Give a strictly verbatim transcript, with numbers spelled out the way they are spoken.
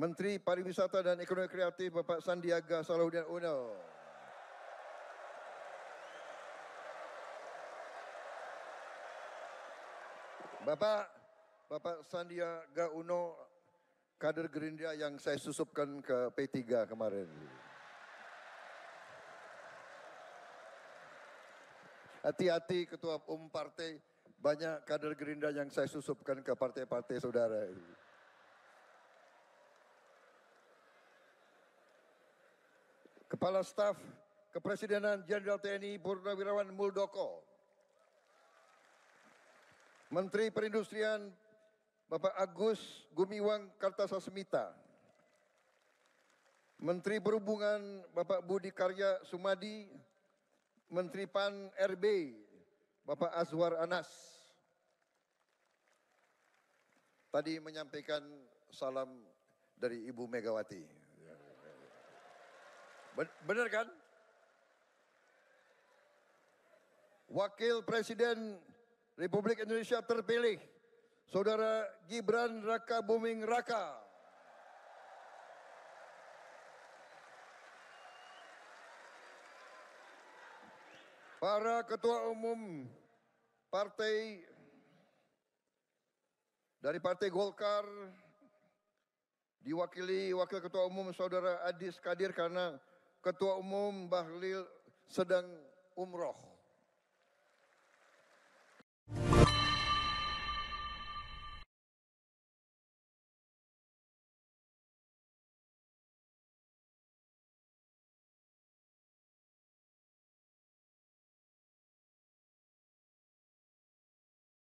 Menteri Pariwisata dan Ekonomi Kreatif Bapak Sandiaga Salahuddin Uno. Bapak Bapak Sandiaga Uno, kader Gerindra yang saya susupkan ke P tiga kemarin. Hati-hati ketua umum partai, banyak kader Gerindra yang saya susupkan ke partai-partai saudara. Kepala Staf Kepresidenan Jenderal T N I Purnawirawan Muldoko. Menteri Perindustrian Bapak Agus Gumiwang Kartasasmita. Menteri Perhubungan Bapak Budi Karya Sumadi. Menteri P A N R B Bapak Azwar Anas. Tadi menyampaikan salam dari Ibu Megawati. Benar kan? Wakil Presiden Republik Indonesia terpilih, Saudara Gibran Rakabuming Raka. Para Ketua Umum Partai dari Partai Golkar diwakili Wakil Ketua Umum Saudara Adis Kadir karena Ketua Umum Bahlil sedang umroh.